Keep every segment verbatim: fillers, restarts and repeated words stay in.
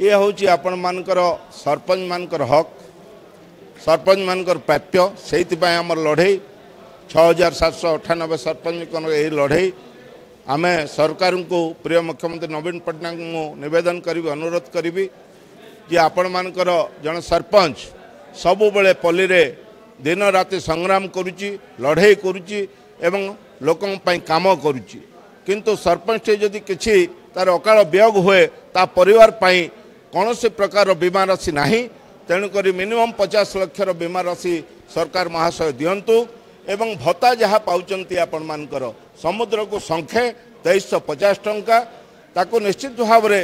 ये हूँ आपण मानकर सरपंच मानकर हक सरपंच मानकर प्राप्य से आमर लड़ई छः हजार सात सौ अठानबे सरपंच ये लड़ई आम सरकार को प्रिय मुख्यमंत्री नवीन पट्टनायक निवेदन करी अनुरोध करी जे आपण मानकर जन सरपंच सबु बेले पल्ली रे दिन राति संग्राम करुची लड़ई करुची एवं लोकन पई काम करुची किंतु सरपंच जदि किछि तार अकाल वियोग हुए ता परिवार पई कौन से प्रकार बीमा राशि ना तेणुक मिनिमम पचास लक्षर बीमा राशि सरकार महाशय दिंतु एवं भत्ता जहाँ पाँच आपण मानकर समुद्र को संख्ये तेईस सौ पचास टंका ताकू निश्चित भाव में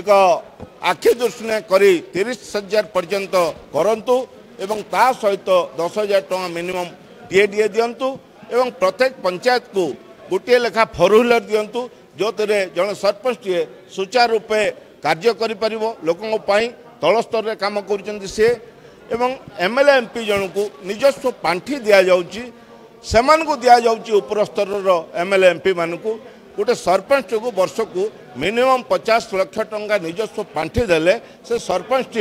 एक आखि दृष्टिया करी तीस हजार पर्यंत करूँ एवं ता सहित दस हजार टका मिनिमम डीएडीए दिंतु एवं प्रत्येक पंचायत को गोटे लेखा फोर व्हीलर दिंतु जो तेरे जन सरपंच सुचारू रूपे कार्य करें लोकों तल स्तर में कम कर सी एवं एमएलए एमपी जन को निजस्व पांठी दि जाऊँगी से दि जाऊँगी उपर स्तर एमएलए एमपी मान को गोटे सरपंच को वर्ष को मिनिमम पचास लाख टंका निजस्व पांठी देले से सरपंच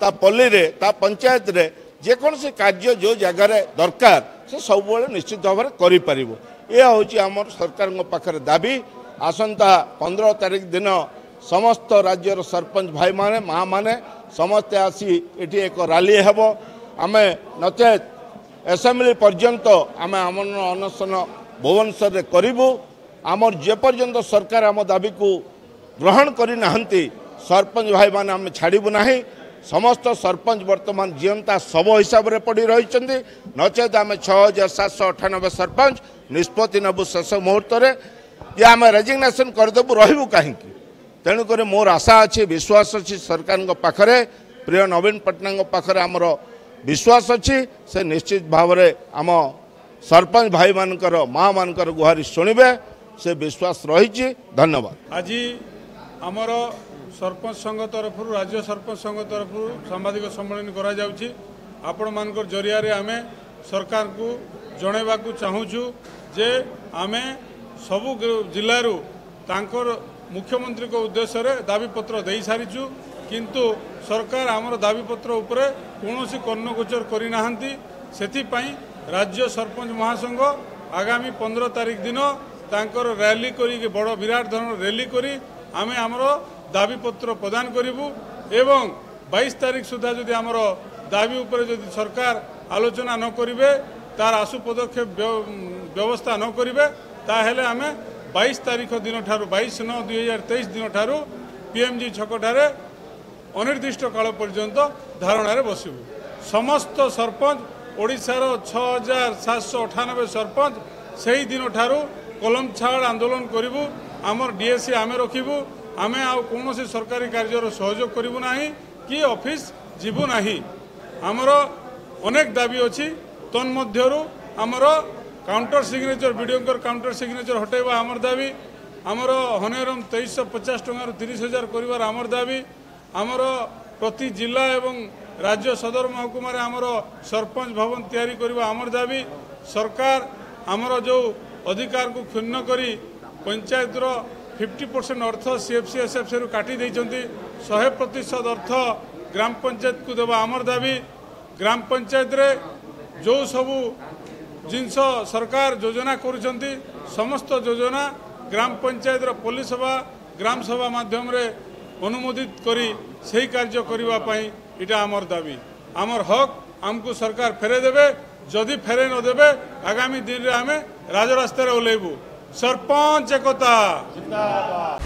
ता पल्ली रे ता पंचायत रे जेकोसी कार्य जो जगार दरकार से सब निश्चित भाव में कर आम सरकार पाखे दाबी आसंता पंद्रह तारीख दिन समस्त राज्यर सरपंच भाई माने माँ माने समस्ते आसी एटी एक रैली हेब आम नचेत एसेम्बली पर्यंत आम आम अनशन भुवनेश्वर में करूँ आमर जेपर्यंत सरकार आम दाबी को ग्रहण करना सरपंच भाई माने आम छाड़बू ना समस्त सरपंच वर्तमान जीवंता शव हिसाब से पड़ रही नचेत आम छः हजार सात सौ अठानबे सरपंच निष्पत्ति नबू शेष मुहूर्त ये आम रेजिग्नेसन करदेबू रहू कहीं तेणुक मोर आशा अच्छी विश्वास अच्छी सरकार पाखे प्रिय नवीन पट्टनायक पाखे आमर विश्वास अच्छी से निश्चित भाव में आम सरपंच भाई मानकर माँ मानकर गुहारी शुणवे से विश्वास रही धन्यवाद। आज आमर सरपंच संघ तरफ राज्य सरपंच संघ तरफ सांबादिक सम्मेलन कर जरिया आम सरकार को जनवा चाहूँ जे आम सबु जिलूर तांकर मुख्यमंत्री को उद्देश्य रे दाबीपत्र दे सारीचु किंतु सरकार आमर दाबीपत्र उपरे कौनसी कर्णगोचर करना सेथिपाई राज्य सरपंच महासंघ आगामी पंद्रह तारीख दिन तांकर रैली करी बड़ विराट धरण रैली करी आमे आमर दाबीपत्र प्रदान करूँ एवं बाईस तारीख सुधा जदि आमर दाबी उपरे जदि सरकार आलोचना न करिबे तार आशु पदक्षेप व्यवस्था न करिबे ताहले आमे बाईस तारीख दिन ठारू बाईस नौ दुई हजार तेईस दिन ठारू पीएमजी छकठार अनिर्दिष्ट काल पर्यंत धारणार बसबू समस्त सरपंच ओडिशार छः हजार सात सौ अठानबे सरपंच से ही दिन ठारू कलम छाड़ आंदोलन करूँ आमर डीएससी आमे रखू आमे आउ कौनसी सरकारी कार्यर सहयोग करूँ ना कि ऑफिस जीवू ना आमर अनेक दाबी अच्छी तन्मध्यरू आमर काउंटर सिग्नेचर वीडियोंकर काउंटर सिग्नेचर हटेवा आमर दाबी आमर हनेरम तेईस सौ पचास टकर तीस हजार कर आमर दाबी आमर प्रति जिला एवं राज्य सदर महकुमार आमर सरपंच भवन तैयारी करवा आमर दाबी सरकार आमर जो अधिकार को क्षुण्ण करी पंचायत रो फिफ्टी परसेंट अर्थ सीएफसी एसएफसी रु काटी देइछंती सौ प्रतिशत अर्थ ग्राम पंचायत को देवा आमर दाबी ग्राम पंचायत रे जो सबू जिनस सरकार योजना करुँचंती समस्त योजना ग्राम पंचायत रो पुलिस सभा ग्राम सभा माध्यम रे अनुमोदित करी सही कार्य करबा पई इटा आमर दाबी आमर हक आमको सरकार फेरे देबे जदि फेरे न देबे आगामी दिन रे आमे राजरास्ता रे ओलेबू सरपंच एकता जिंदाबाद।